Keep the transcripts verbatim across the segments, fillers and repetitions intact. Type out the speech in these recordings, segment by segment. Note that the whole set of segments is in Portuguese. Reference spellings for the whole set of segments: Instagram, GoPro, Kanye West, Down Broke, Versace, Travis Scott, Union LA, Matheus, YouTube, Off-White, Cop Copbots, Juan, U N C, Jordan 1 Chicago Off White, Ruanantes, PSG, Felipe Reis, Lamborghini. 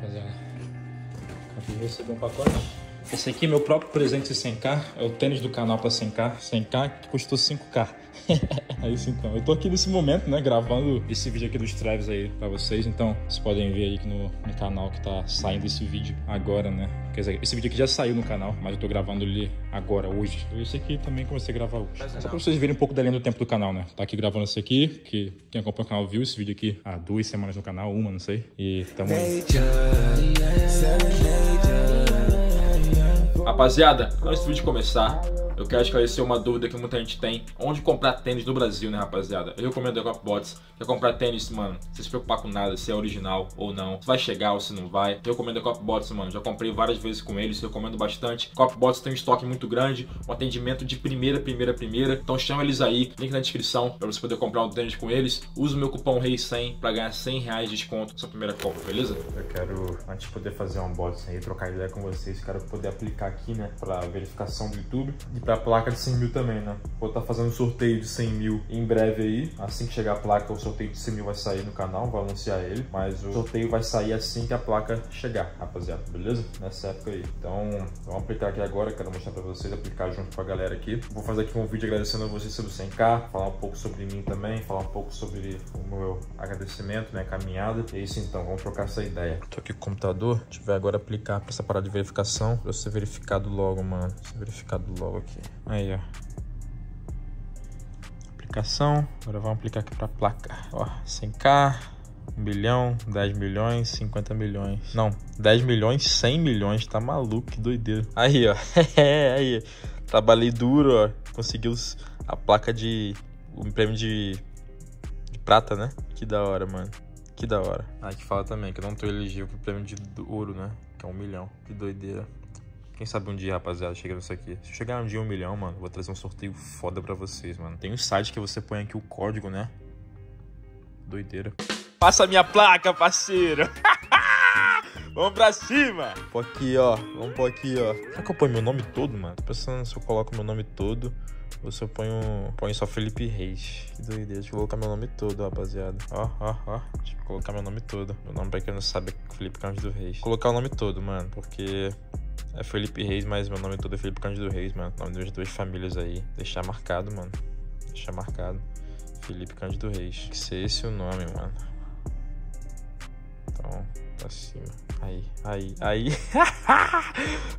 rapaziada. Acabei de receber um pacote. Esse aqui é meu próprio presente de cem k. É o tênis do canal pra cem k. cem k que custou cinco k. É isso então. Eu tô aqui nesse momento, né? Gravando esse vídeo aqui dos drives aí pra vocês. Então, vocês podem ver aí que no, no canal que tá saindo esse vídeo agora, né? Quer dizer, esse vídeo aqui já saiu no canal, mas eu tô gravando ele agora, hoje. Esse aqui também comecei a gravar hoje. Mas só não. Pra vocês verem um pouco da linha do tempo do canal, né? Tá aqui gravando esse aqui, que quem acompanha o canal viu esse vídeo aqui há duas semanas no canal, uma, não sei. E tamo aí. Rapaziada, antes do vídeo começar, eu quero esclarecer uma dúvida que muita gente tem. Onde comprar tênis no Brasil, né, rapaziada? Eu recomendo a Cop Copbots. Quer comprar tênis, mano, sem se preocupar com nada, se é original ou não, se vai chegar ou se não vai. Eu recomendo a Cop Copbots, mano. Já comprei várias vezes com eles, recomendo bastante. Cop Copbots tem um estoque muito grande, um atendimento de primeira, primeira, primeira. Então chama eles aí, link na descrição, pra você poder comprar um tênis com eles. Usa o meu cupom REIS cem pra ganhar cem reais de desconto na sua primeira compra, beleza? Eu quero, antes de poder fazer um bots aí, trocar ideia com vocês, quero poder aplicar aqui, né, pra verificação do YouTube e pra placa de cem mil também, né? Vou estar fazendo um sorteio de cem mil em breve aí. Assim que chegar a placa, o sorteio de cem mil vai sair no canal, vou anunciar ele, mas o sorteio vai sair assim que a placa chegar, rapaziada, beleza? Nessa época aí. Então, vamos aplicar aqui agora, quero mostrar pra vocês, aplicar junto com a galera aqui. Vou fazer aqui um vídeo agradecendo a vocês sobre o cem k, falar um pouco sobre mim também, falar um pouco sobre o meu agradecimento, minha caminhada. É isso então, vamos trocar essa ideia. Tô aqui com o computador, a gente vai agora aplicar pra essa parada de verificação, pra eu ser verificado logo, mano. Ser verificado logo aqui. Aí, ó. Aplicação. Agora vamos aplicar aqui pra placa. Ó, cem k, um bilhão, dez milhões, cinquenta milhões. Não, dez milhões, cem milhões. Tá maluco, que doideira. Aí, ó. Aí. Trabalhei duro, ó. Conseguiu a placa de... o prêmio de... de prata, né? Que da hora, mano. Que da hora. Ah, que fala também que eu não tô elegível pro prêmio de ouro, né? Que é um milhão. Que doideira. Quem sabe um dia, rapaziada, chega nisso aqui. Se chegar um dia um milhão, mano, vou trazer um sorteio foda pra vocês, mano. Tem um site que você põe aqui o código, né? Doideira. Passa a minha placa, parceiro. Vamos pra cima. Vamos pôr aqui, ó. Vamos pôr aqui, ó. Será que eu ponho meu nome todo, mano? Tô pensando se eu coloco meu nome todo ou se eu ponho, ponho só Felipe Reis. Que doideira. Deixa eu colocar meu nome todo, rapaziada. Ó, ó, ó. Deixa eu colocar meu nome todo. Meu nome, pra quem não sabe, é Felipe Cândido Reis. Vou colocar o nome todo, mano, porque... é Felipe Reis, mas meu nome todo é Felipe Cândido Reis, mano. Nome das duas famílias aí. Deixar marcado, mano. Deixar marcado. Felipe Cândido Reis. Tem que ser esse o nome, mano. Então, pra cima. Aí, aí, aí.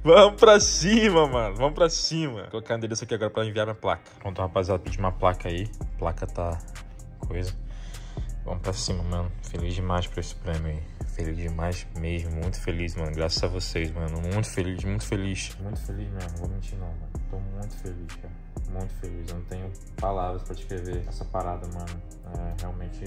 Vamos pra cima, mano. Vamos pra cima. Vou colocar o endereço aqui agora pra enviar minha placa. Pronto, rapaziada, pedi uma placa aí. A placa tá... coisa. Vamos pra cima, mano. Feliz demais por esse prêmio aí. Feliz demais mesmo, muito feliz, mano. Graças a vocês, mano. Muito feliz, muito feliz. Muito feliz mesmo, vou mentir não, mano. Tô muito feliz, cara. Muito feliz. Eu não tenho palavras pra descrever essa parada, mano. É realmente...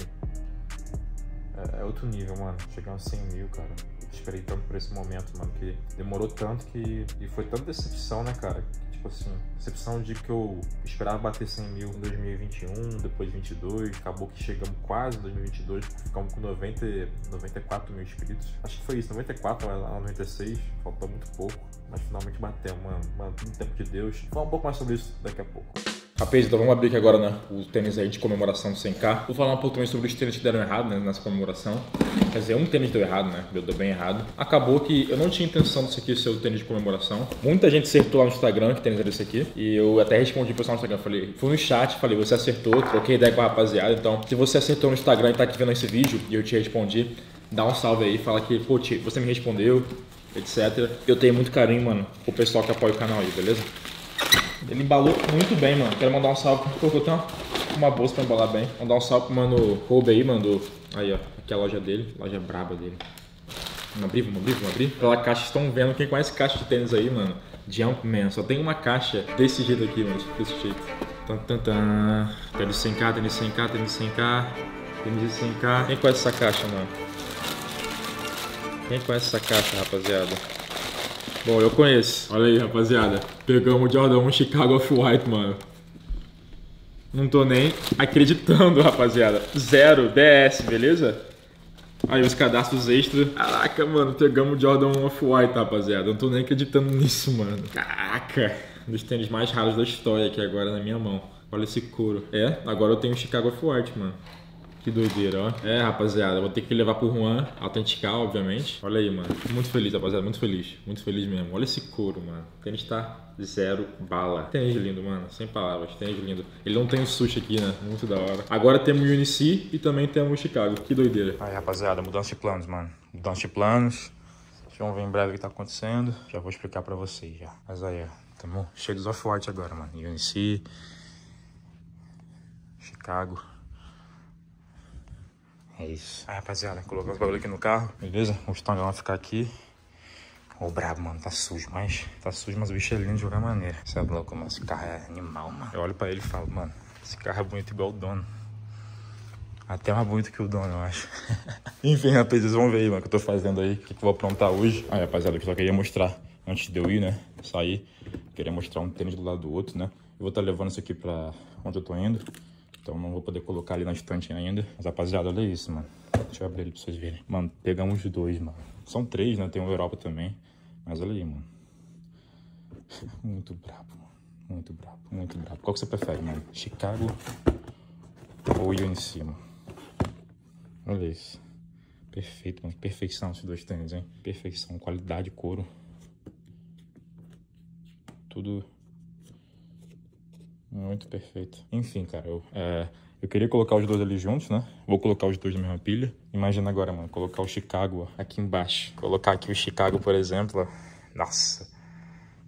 é, é outro nível, mano. Chegar aos cem mil, cara. Eu esperei tanto por esse momento, mano. Que demorou tanto que... e foi tanta decepção, né, cara? Tipo assim, decepção de que eu esperava bater cem mil em dois mil e vinte e um, depois vinte e dois, acabou que chegamos quase em dois mil e vinte e dois, ficamos com noventa, noventa e quatro mil inscritos. Acho que foi isso, noventa e quatro, noventa e seis, faltou muito pouco, mas finalmente bateu, mano, mano, tudo no tempo de Deus. Vou falar um pouco mais sobre isso daqui a pouco. Rapaz, então vamos abrir aqui agora, né, o tênis aí de comemoração do cem k. Vou falar um pouco também sobre os tênis que deram errado, né, nessa comemoração. Quer dizer, um tênis deu errado, né, meu deu bem errado. Acabou que eu não tinha intenção disso aqui ser o tênis de comemoração. Muita gente acertou lá no Instagram que tênis era esse aqui. E eu até respondi pro pessoal no Instagram, falei, fui no chat, falei, você acertou, troquei ideia com a rapaziada. Então, se você acertou no Instagram e tá aqui vendo esse vídeo e eu te respondi, dá um salve aí, fala que, pô, tio, você me respondeu, etcétera. Eu tenho muito carinho, mano, pro pessoal que apoia o canal aí, beleza? Ele embalou muito bem, mano. Quero mandar um salve pro... eu tenho uma bolsa pra embalar bem. Mandar um salve pro mano Kobe aí, mandou. Aí, ó. Aqui é a loja dele. Loja braba dele. Vamos abrir, vamos abrir, vamos abrir. Pela caixa, estão vendo. Quem conhece caixa de tênis aí, mano? Jumpman. Só tem uma caixa desse jeito aqui, mano. Desse jeito. Tan, tan, tan. Tênis cem k, tênis cem k, tênis cem k. Tênis cem k. Quem conhece essa caixa, mano? Quem conhece essa caixa, rapaziada? Bom, eu conheço. Olha aí, rapaziada. Pegamos o Jordan um Chicago Off White, mano. Não tô nem acreditando, rapaziada. Zero D S, beleza? Aí os cadastros extra. Caraca, mano. Pegamos o Jordan um Off White, rapaziada. Não tô nem acreditando nisso, mano. Caraca. Um dos tênis mais raros da história aqui agora na minha mão. Olha esse couro. É, agora eu tenho um Chicago Off White, mano. Que doideira, ó. É, rapaziada, vou ter que levar pro Juan autenticar, obviamente. Olha aí, mano. Muito feliz, rapaziada. Muito feliz. Muito feliz mesmo. Olha esse couro, mano. O tênis tá zero bala. Tênis lindo, mano. Sem palavras. Tênis lindo. Ele não tem o sushi aqui, né? Muito da hora. Agora temos o U N C e também temos o Chicago. Que doideira. Aí, rapaziada, mudança de planos, mano. Mudança de planos. Vamos ver em breve o que tá acontecendo. Já vou explicar pra vocês, já. Mas aí, ó. Tamo cheio dos Off-White agora, mano. U N C. Chicago. É isso. Aí, rapaziada, coloquei os bagulho aqui no carro, beleza? O stand vai ficar aqui. Ô, brabo, mano, tá sujo, mas... Tá sujo, mas o bicho é lindo de qualquer maneira. Você é louco, mano, esse carro é animal, mano. Eu olho pra ele e falo, mano, esse carro é bonito igual o dono. Até mais bonito que o dono, eu acho. Enfim, rapaz, vocês vão ver aí, mano, o que eu tô fazendo aí, o que eu vou aprontar hoje. Aí, rapaziada, eu só queria mostrar, antes de eu ir, né, sair, queria mostrar um tênis do lado do outro, né. Eu vou estar levando isso aqui pra onde eu tô indo. Então não vou poder colocar ali na estante ainda. Mas, rapaziada, olha isso, mano. Deixa eu abrir ele pra vocês verem. Mano, pegamos dois, mano. São três, né? Tem um Europa também. Mas olha aí, mano. Muito brabo, mano. Muito brabo, muito brabo. Qual que você prefere, mano? Chicago ou U N C, mano? Olha isso. Perfeito, mano. Perfeição esses dois tênis, hein? Perfeição, qualidade, couro. Tudo... Muito perfeito. Enfim, cara, eu, é, eu queria colocar os dois ali juntos, né? Vou colocar os dois na mesma pilha. Imagina agora, mano, colocar o Chicago ó, aqui embaixo. Colocar aqui o Chicago, por exemplo, ó. Nossa.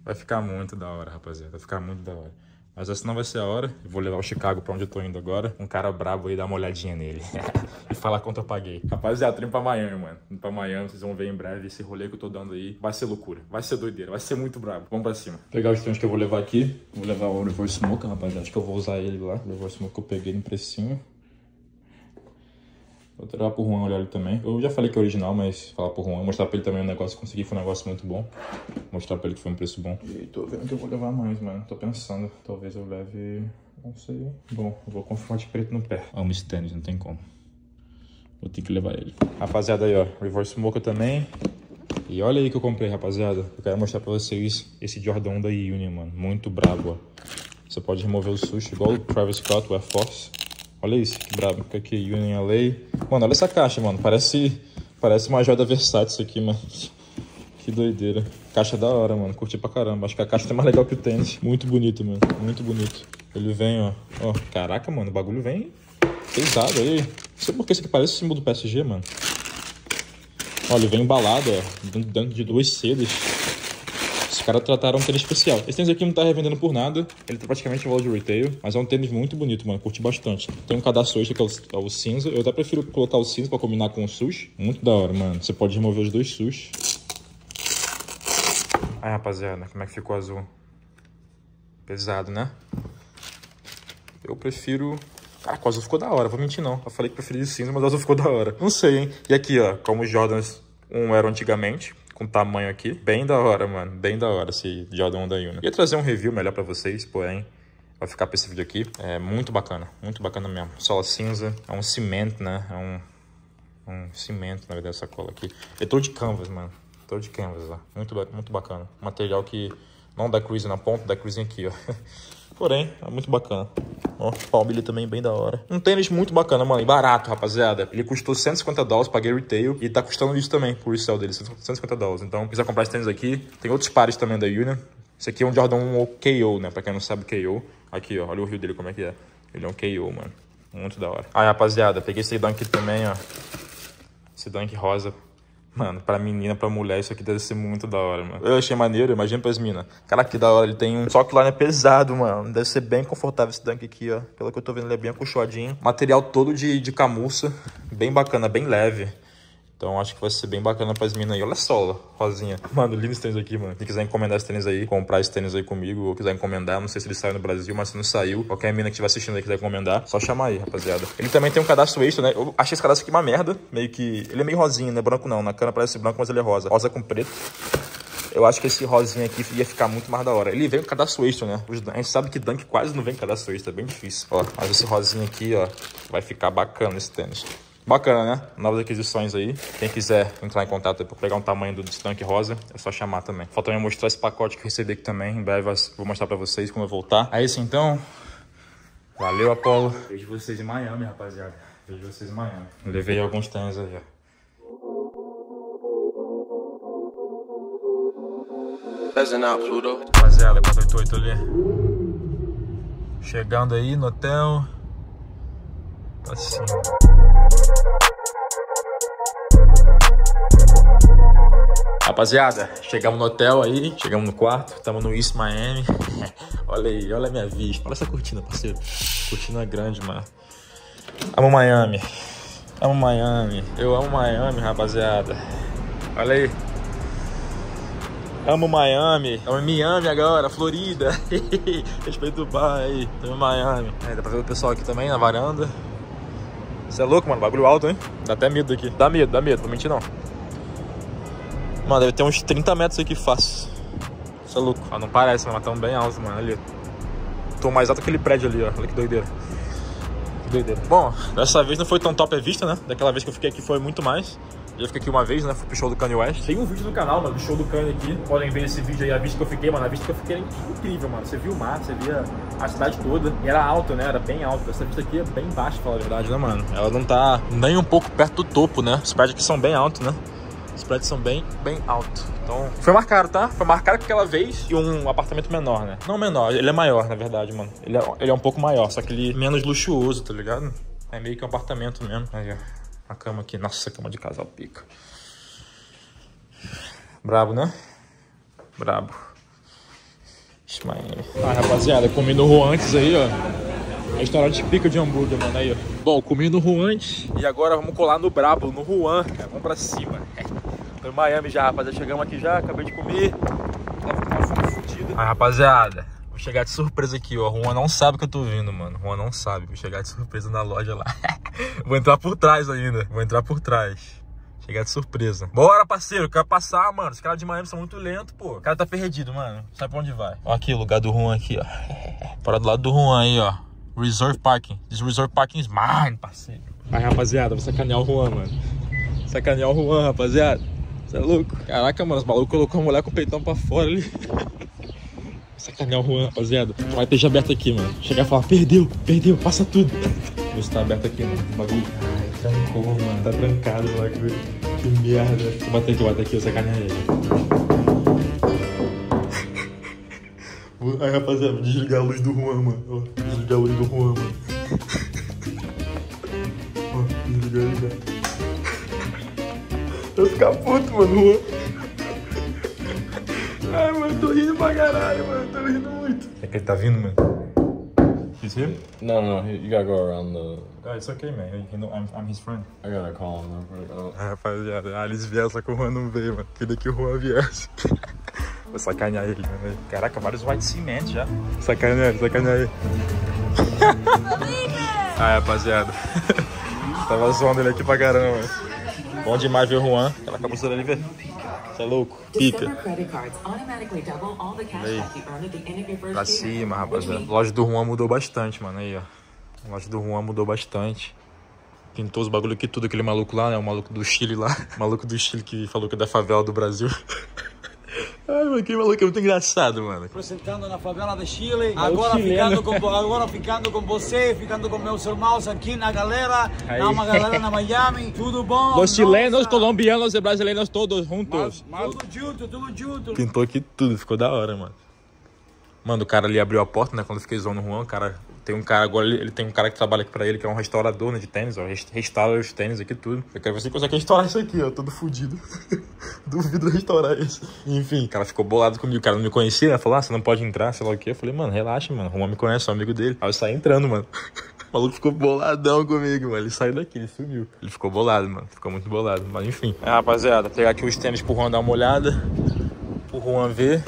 Vai ficar muito da hora, rapaziada. Vai ficar muito da hora. Mas essa não vai ser a hora. Eu vou levar o Chicago pra onde eu tô indo agora. Um cara brabo aí, dá uma olhadinha nele. E falar quanto eu paguei. Rapaziada, tô indo pra Miami, mano. Indo pra Miami, vocês vão ver em breve esse rolê que eu tô dando aí. Vai ser loucura. Vai ser doideira. Vai ser muito brabo. Vamos pra cima. Pegar os tons que eu vou levar aqui. Vou levar o Reverse Smoke, rapaziada. Acho que eu vou usar ele lá. O Reverse Smoke que eu peguei no precinho. Vou tirar pro Juan olhar ele também. Eu já falei que é original, mas falar pro Juan. Mostrar pra ele também o negócio que consegui, foi um negócio muito bom. Mostrar pra ele que foi um preço bom. E tô vendo que eu vou levar mais, mano. Tô pensando. Talvez eu leve... Não sei. Bom, eu vou confirmar de preto no pé. Amo esse tênis, não tem como. Vou ter que levar ele. Rapaziada, aí ó. Reverse Smoker também. E olha aí que eu comprei, rapaziada. Eu quero mostrar pra vocês esse Jordan um da Union, mano. Muito brabo, ó. Você pode remover o sushi, igual o Travis Scott, o Air Force. Olha isso, que brabo. Fica aqui, Union L A. Mano, olha essa caixa, mano. Parece, parece uma joia da Versace isso aqui, mano. Que doideira. Caixa da hora, mano. Curti pra caramba. Acho que a caixa tá mais legal que o tênis. Muito bonito, mano. Muito bonito. Ele vem, ó. Ó, caraca, mano. O bagulho vem pesado aí. Não sei por que isso aqui parece o símbolo do P S G, mano. Olha, ele vem embalado, ó. Dentro de duas sedas. Os caras trataram um tênis especial. Esse tênis aqui não tá revendendo por nada. Ele tá praticamente em valor de retail. Mas é um tênis muito bonito, mano. Curti bastante. Tem um cadastro extra que é o, é o cinza. Eu até prefiro colocar o cinza pra combinar com o sushi. Muito da hora, mano. Você pode remover os dois sushi. Aí, rapaziada. Como é que ficou o azul? Pesado, né? Eu prefiro... Caraca, o azul ficou da hora. Vou mentir, não. Eu falei que preferi o cinza, mas o azul ficou da hora. Não sei, hein? E aqui, ó. Como os Jordans um eram antigamente... Com tamanho aqui. Bem da hora, mano. Bem da hora esse Jordan da Union. Ia trazer um review melhor pra vocês, porém vai ficar pra esse vídeo aqui. É muito bacana. Muito bacana mesmo. Sola cinza. É um cimento, né? É um, um cimento, na verdade, essa cola aqui. É todo de canvas, mano. Todo de canvas, ó. Muito, muito bacana. Material que não dá crease na ponta, dá crease aqui, ó. Porém, é muito bacana. Ó, palmilha também bem da hora. Um tênis muito bacana, mano. E barato, rapaziada. Ele custou cento e cinquenta dólares, paguei retail. E tá custando isso também, por resell dele, cento e cinquenta dólares. Então, quiser comprar esse tênis aqui. Tem outros pares também da Union. Esse aqui é um Jordan um K O, né? Pra quem não sabe, K O. Aqui, ó. Olha o rio dele como é que é. Ele é um K O, mano. Muito da hora. Aí, rapaziada, peguei esse Dunk também, ó. Esse Dunk rosa. Mano, pra menina, pra mulher, isso aqui deve ser muito da hora, mano. Eu achei maneiro, imagina pras minas. Caraca, que da hora, ele tem um... Só que lá é pesado, mano. Deve ser bem confortável esse Dunk aqui, ó. Pelo que eu tô vendo, ele é bem acolchoadinho. Material todo de, de camurça. Bem bacana, bem leve. Então acho que vai ser bem bacana pras minas aí. Olha só, rosinha. Mano, lindo esse tênis aqui, mano. Se quiser encomendar esse tênis aí, comprar esse tênis aí comigo, ou quiser encomendar, não sei se ele saiu no Brasil, mas se não saiu, qualquer mina que estiver assistindo aí quiser encomendar, só chamar aí, rapaziada. Ele também tem um cadastro extra, né? Eu achei esse cadastro aqui uma merda. Meio que... Ele é meio rosinho, né? Branco não. Na cana parece branco, mas ele é rosa. Rosa com preto. Eu acho que esse rosinha aqui ia ficar muito mais da hora. Ele vem com cadastro extra, né? A gente sabe que Dunk quase não vem com cadastro extra. É bem difícil. Ó, mas esse rosinha aqui, ó, vai ficar bacana esse tênis. Bacana, né? Novas aquisições aí. Quem quiser entrar em contato para pegar um tamanho do Dunk rosa, é só chamar também. Falta também mostrar esse pacote que eu recebi aqui também. Em breve vou mostrar para vocês quando eu voltar. É isso então. Valeu, Apolo. Vejo vocês em Miami, rapaziada. Vejo vocês amanhã. Levei alguns tênis aí, ó. Rapaziada, quatro oito oito ali. Chegando aí no hotel. Assim. Rapaziada, chegamos no hotel aí, chegamos no quarto, estamos no East Miami. Olha aí, olha a minha vista, olha essa cortina, parceiro. Cortina grande, mano. Amo Miami, amo Miami, eu amo Miami, rapaziada. Olha aí. Amo Miami, amo Miami agora, Florida. Respeito do bar aí, tô em Miami. É, dá pra ver o pessoal aqui também na varanda. Você é louco, mano, bagulho alto, hein? Dá até medo aqui. Dá medo, dá medo, não vou mentir não. Mano, deve ter uns trinta metros aqui fácil. Você é louco. Ah, não parece, mas tão bem alto, mano, ali. Tô mais alto que aquele prédio ali, ó, olha que doideira. Que doideira. Bom, dessa vez não foi tão top a vista, né? Daquela vez que eu fiquei aqui foi muito mais. Eu fiquei aqui uma vez, né? Fui pro show do Kanye West. Tem um vídeo no canal, mano, do show do Kanye aqui. Podem ver esse vídeo aí, a vista que eu fiquei, mano. A vista que eu fiquei era incrível, mano. Você viu o mar, você via a cidade toda. E era alta, né? Era bem alta. Essa vista aqui é bem baixa, fala a verdade, né, mano? Ela não tá nem um pouco perto do topo, né? Os prédios aqui são bem altos, né? Os prédios são bem, bem altos. Então, foi mais caro, tá? Foi mais caro que aquela vez e um apartamento menor, né? Não menor, ele é maior, na verdade, mano. Ele é, ele é um pouco maior, só que ele é menos luxuoso, tá ligado? É meio que um apartamento mesmo. Aí, ó. A cama aqui, nossa, cama de casal pica. Brabo, né? Brabo. Ah, rapaziada, comi no Ruanantes aí, ó. Restaurante pica de hambúrguer, mano, aí, ó. Bom, comi no Ruanantes e agora vamos colar no brabo, no Juan, cara. Vamos pra cima. Tô em Miami já, rapaziada. Chegamos aqui já, acabei de comer. Tava com uma fudida. Ah, rapaziada. Vou chegar de surpresa aqui, ó. Juan não sabe que eu tô vindo, mano. Juan não sabe. Vou chegar de surpresa na loja lá. Vou entrar por trás ainda. Vou entrar por trás. Chegar de surpresa. Bora, parceiro. Quero passar, mano. Os caras de Miami são muito lentos, pô. O cara tá perdido, mano. Não sabe pra onde vai. Ó aqui, o lugar do Juan aqui, ó. Para do lado do Juan aí, ó. Reserve Parking. This Reserve Parking is mine, parceiro. Aí, rapaziada, vou sacanear o Juan, mano. Sacanear o Juan, rapaziada. Você é louco? Caraca, mano. Os malucos colocou a mulher com o peitão pra fora ali. Sacanear o Juan, rapaziada. Vai ter já aberto aqui, mano. Chegar e falar, perdeu, perdeu, passa tudo. Isso tá aberto aqui, mano. O bagulho. Ai, trancou, mano. Tá trancado o bagulho. Que merda. Vou bater aqui, vou bater aqui, eu sacanear ele. Aí, rapaziada, vou desligar a luz do Juan, mano. Desligar a luz do Juan, mano. Ó, desligar a luz do Juan. Eu vou ficar puto, mano, Juan. Ai, mano, tô rindo pra caralho, mano, tô rindo muito. É que ele tá vindo, mano? He's him? No, no, he, you gotta go around the... Oh, it's okay, man, you know, I'm, I'm his friend. I gotta call him. Oh. Ah, rapaziada, ah, eles vieram, só que o Juan não veio, mano. Queria que o Juan viesse. Vou sacanear ele, mano. Caraca, vários white cement já. Sacanear ele, sacanear ele. Ai, rapaziada. Tava zoando ele aqui pra caramba, mano. Bom demais ver o Juan. Ela acabou sendo ali, velho. Você é louco? Pica. Aí. Pra cima, rapaziada. A loja do Juan mudou bastante, mano. Aí, ó. A loja do Juan mudou bastante. Pintou os bagulho aqui tudo. Aquele maluco lá, né? O maluco do Chile lá. O maluco do Chile que falou que é da favela do Brasil. Ai, mano, que maluco é muito engraçado, mano. Apresentando na favela do Chile. Agora ficando, com, agora ficando com você, ficando com meus irmãos aqui na galera. Aí. Na uma galera na Miami. Tudo bom? Os chilenos, nossa. Colombianos e brasileiros todos juntos. Mas, mas... Tudo junto, tudo junto. Pintou aqui tudo, ficou da hora, mano. Mano, o cara ali abriu a porta, né? Quando eu fiquei zoando no Juan, o cara... Tem um cara agora, ele tem um cara que trabalha aqui pra ele, que é um restaurador, né, de tênis, ó. Restaura os tênis aqui, tudo. Eu quero ver se ele consegue restaurar isso aqui, ó. Todo fudido. Duvido restaurar isso. Enfim, o cara ficou bolado comigo. O cara não me conhecia, né? Falou, ah, você não pode entrar, sei lá o quê. Eu falei, mano, relaxa, mano. O Juan me conhece, é um amigo dele. Aí eu saí entrando, mano. O maluco ficou boladão comigo, mano. Ele saiu daqui, ele sumiu. Ele ficou bolado, mano. Ficou muito bolado. Mas enfim. É, rapaziada, pegar aqui os tênis pro Juan dar uma olhada. Pro Juan ver.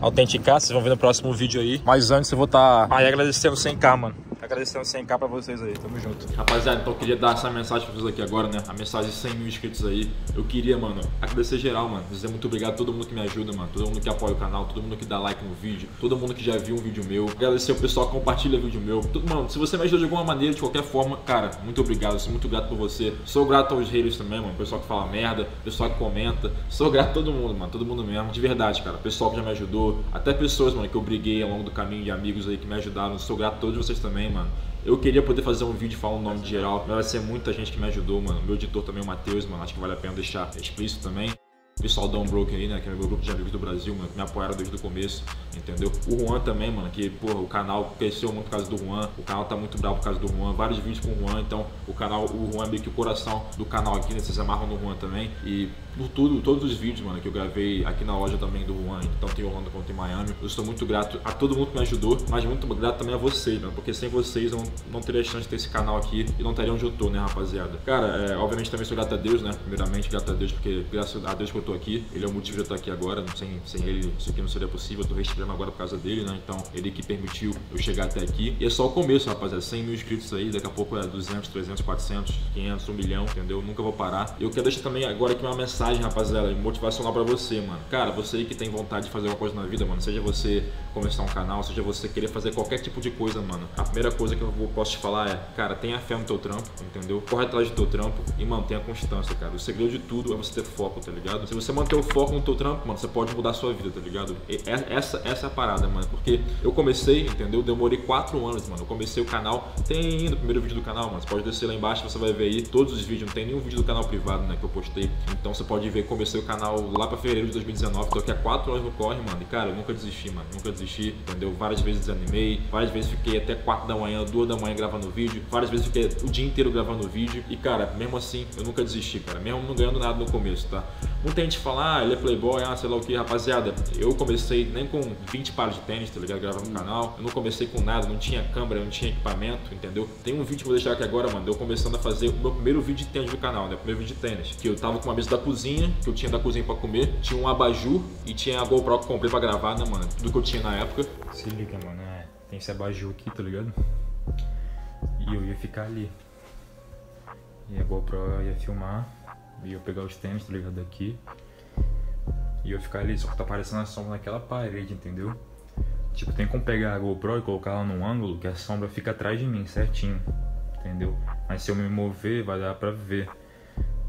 Autenticar, vocês vão ver no próximo vídeo aí. Mas antes eu vou estar tá... aí agradecendo cem k, mano. Agradecendo cem k pra vocês aí, tamo junto. Rapaziada, então eu queria dar essa mensagem pra vocês aqui agora, né? A mensagem de cem mil inscritos aí. Eu queria, mano, agradecer geral, mano. Dizer muito obrigado a todo mundo que me ajuda, mano. Todo mundo que apoia o canal, todo mundo que dá like no vídeo. Todo mundo que já viu um vídeo meu. Agradecer o pessoal que compartilha o vídeo meu. Todo, mano, se você me ajuda de alguma maneira, de qualquer forma, cara, muito obrigado. Sou muito grato por você. Sou grato aos haters também, mano. Pessoal que fala merda, pessoal que comenta. Sou grato a todo mundo, mano. Todo mundo mesmo. De verdade, cara. Pessoal que já me ajudou. Até pessoas, mano, que eu briguei ao longo do caminho, de amigos aí que me ajudaram. Sou grato a todos vocês também, mano. mano. Eu queria poder fazer um vídeo e falar o nome de geral, mas vai ser muita gente que me ajudou, mano. Meu editor também, o Matheus, mano, acho que vale a pena deixar explícito também. O pessoal Down Broke aí, né, que é meu grupo de amigos do Brasil, mano, que me apoiaram desde o começo, entendeu? O Juan também, mano, que, porra, o canal cresceu muito por causa do Juan, o canal tá muito bravo por causa do Juan, vários vídeos com o Juan, então o canal, o Juan é meio que o coração do canal aqui, né, vocês amarram no Juan também, e por tudo, todos os vídeos, mano, que eu gravei aqui na loja também do Juan, então tem Orlando quanto em Miami, eu sou muito grato a todo mundo que me ajudou, mas muito grato também a vocês, mano, porque sem vocês eu não, não teria chance de ter esse canal aqui e não estaria onde eu tô, né, rapaziada? Cara, é, obviamente também sou grato a Deus, né, primeiramente grato a Deus, porque graças a Deus que eu tô aqui, ele é o motivo de eu estar aqui agora, sem, sem ele isso aqui não seria possível, eu tô respirando agora por causa dele, né, então ele que permitiu eu chegar até aqui, e é só o começo, rapaziada, cem mil inscritos aí, daqui a pouco é duzentos, trezentos, quatrocentos, quinhentos, um milhão, entendeu, eu nunca vou parar, eu quero deixar também agora aqui uma mensagem, rapaziada, motivacional pra você, mano, cara, você que tem vontade de fazer alguma coisa na vida, mano, seja você começar um canal, seja você querer fazer qualquer tipo de coisa, mano, a primeira coisa que eu posso te falar é, cara, tenha fé no teu trampo, entendeu, corre atrás do teu trampo e mantenha a constância, cara, o segredo de tudo é você ter foco, tá ligado? Se você manter o foco no teu trampo, mano, você pode mudar a sua vida, tá ligado? E essa, essa é a parada, mano, porque eu comecei, entendeu? Demorei quatro anos, mano, eu comecei o canal, tem no primeiro vídeo do canal, mano, você pode descer lá embaixo, você vai ver aí todos os vídeos, não tem nenhum vídeo do canal privado, né, que eu postei, então você pode ver, comecei o canal lá pra fevereiro de dois mil e dezenove, tô aqui há quatro anos no corre, mano, e cara, eu nunca desisti, mano, nunca desisti, entendeu? Várias vezes desanimei, várias vezes fiquei até quatro da manhã, duas da manhã gravando vídeo, várias vezes fiquei o dia inteiro gravando vídeo, e cara, mesmo assim, eu nunca desisti, cara, mesmo não ganhando nada no começo, tá? Muita gente fala, ah, ele é playboy, ah, sei lá o que, rapaziada, eu comecei nem com vinte pares de tênis, tá ligado, gravando no canal, eu não comecei com nada, não tinha câmera, não tinha equipamento, entendeu? Tem um vídeo que eu vou deixar aqui agora, mano, eu começando a fazer o meu primeiro vídeo de tênis do canal, né, o primeiro vídeo de tênis, que eu tava com uma mesa da cozinha, que eu tinha da cozinha pra comer, tinha um abajur e tinha a GoPro que eu comprei pra gravar, né, mano, tudo que eu tinha na época. Se liga, mano, é, tem esse abajur aqui, tá ligado? E eu ia ficar ali, e a GoPro ia filmar. E eu pegar os tênis, tá ligado, daqui. E eu ficar ali, só que tá aparecendo a sombra naquela parede, entendeu? Tipo, tem como pegar a GoPro e colocar ela num ângulo que a sombra fica atrás de mim, certinho. Entendeu? Mas se eu me mover, vai dar pra ver.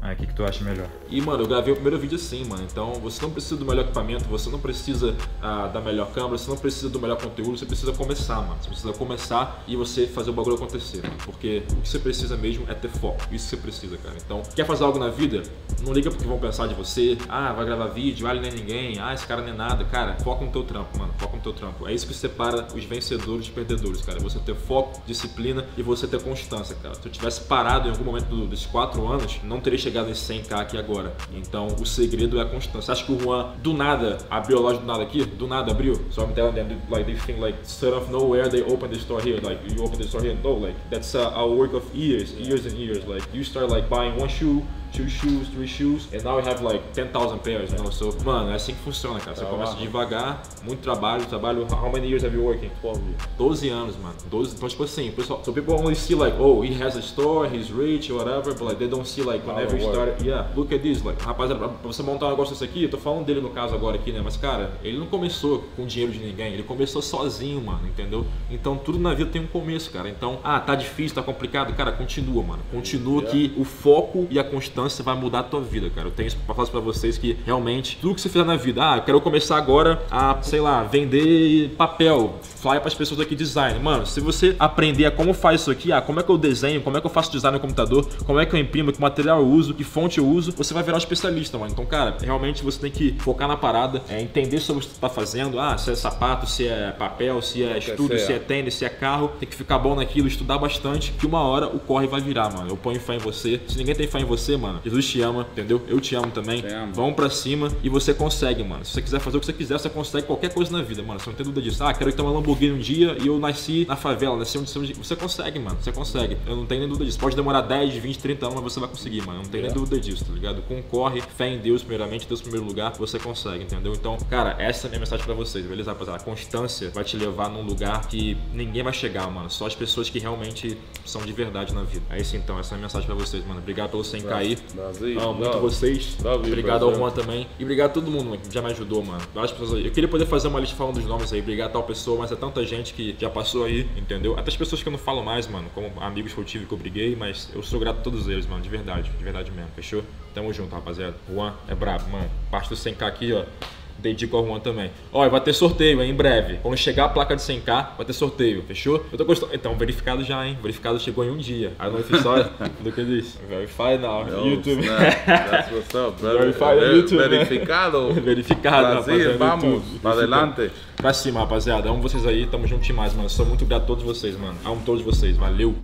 Aí, o que que tu acha melhor? E, mano, eu gravei o primeiro vídeo assim, mano. Então, você não precisa do melhor equipamento, você não precisa ah, da melhor câmera, você não precisa do melhor conteúdo, você precisa começar, mano. Você precisa começar e você fazer o bagulho acontecer. Porque o que você precisa mesmo é ter foco. Isso que você precisa, cara. Então, quer fazer algo na vida? Não liga porque vão pensar de você. Ah, vai gravar vídeo, ah, ele não é ninguém, ah, esse cara não é nada. Cara, foca no teu trampo, mano. Foca no teu trampo. É isso que separa os vencedores de perdedores, cara. Você ter foco, disciplina e você ter constância, cara. Se eu tivesse parado em algum momento do, desses quatro anos, não teria chegado chegar nesse cem K aqui agora. Então o segredo é a constância. Acho que o Juan do nada abriu a loja do nada aqui? Do nada abriu? So I'm telling them, like, they think like, sort of nowhere they open the store here, like, you open the store here, no, like, that's a, a work of years, years and years, like, you start like buying one shoe, two shoes, three shoes, and now you have like ten thousand pairs, you know, so, mano, é assim que funciona, cara, você começa devagar, muito trabalho, trabalho, how many years have you working? twelve years. doze anos, mano, doze, então tipo assim, pessoal, so people only see like, oh, he has a store, he's rich, whatever, but like, they don't see like, whenever you start, yeah, look at this, like, rapaziada, pra você montar um negócio desse aqui, eu tô falando dele no caso agora aqui, né, mas cara, ele não começou com dinheiro de ninguém, ele começou sozinho, mano, entendeu? Então tudo na vida tem um começo, cara, então, ah, tá difícil, tá complicado, cara, continua, mano, continua que o foco e a constância você vai mudar a tua vida, cara. Eu tenho isso pra falar pra vocês que realmente, tudo que você fizer na vida, ah, eu quero começar agora a, sei lá, vender papel, flyer pras pessoas aqui, design. Mano, se você aprender a como faz isso aqui, ah, como é que eu desenho, como é que eu faço design no computador, como é que eu imprimo, que material eu uso, que fonte eu uso, você vai virar um especialista, mano. Então, cara, realmente você tem que focar na parada, é, entender sobre o que você tá fazendo, ah, se é sapato, se é papel, se é estudo, se é tênis, se é carro, tem que ficar bom naquilo, estudar bastante, que uma hora o corre vai virar, mano. Eu ponho fé em você. Se ninguém tem fé em você, mano, Jesus te ama, entendeu? Eu te amo também. Vamos pra cima e você consegue, mano. Se você quiser fazer o que você quiser, você consegue qualquer coisa na vida, mano. Você não tem dúvida disso. Ah, quero ir tomar Lamborghini um dia e eu nasci na favela, nasci onde você... Você consegue, mano. Você consegue. Eu não tenho nem dúvida disso. Pode demorar dez, vinte, trinta anos, mas você vai conseguir, mano. Eu não tenho é. nem dúvida disso, tá ligado? Concorre, fé em Deus primeiramente, Deus em primeiro lugar, você consegue, entendeu? Então, cara, essa é a minha mensagem pra vocês, beleza, rapaziada? A constância vai te levar num lugar que ninguém vai chegar, mano. Só as pessoas que realmente são de verdade na vida. É isso então, essa é a minha mensagem pra vocês, mano. Obrigado pelo sem cair. Brasil, ah, muito Brasil, vocês. Brasil, obrigado Brasil. ao Juan também. E obrigado a todo mundo, mano, que já me ajudou, mano. Várias pessoas aí. Eu queria poder fazer uma lista falando dos nomes aí. Obrigado a tal pessoa, mas é tanta gente que já passou aí, entendeu? Até as pessoas que eu não falo mais, mano. Como amigos que eu tive, que eu briguei, mas eu sou grato a todos eles, mano. De verdade, de verdade mesmo, fechou? Tamo junto, rapaziada. Juan é brabo, mano. Parte do cem K aqui, ó. Dedico ao Juan também. Ó, vai ter sorteio aí em breve. Quando chegar a placa de cem K, vai ter sorteio, fechou? Eu tô gostando. Então, verificado já, hein? Verificado chegou em um dia. Aí não é só do que disse. Verify now, no, YouTube. That's what's up, verify no YouTube. Verificado. Verificado, Brasil, vamos, YouTube. Pra adelante. Pra cima, rapaziada. Amo vocês aí. Tamo junto demais, mano. Sou muito grato a todos vocês, mano. Amo todos vocês. Valeu.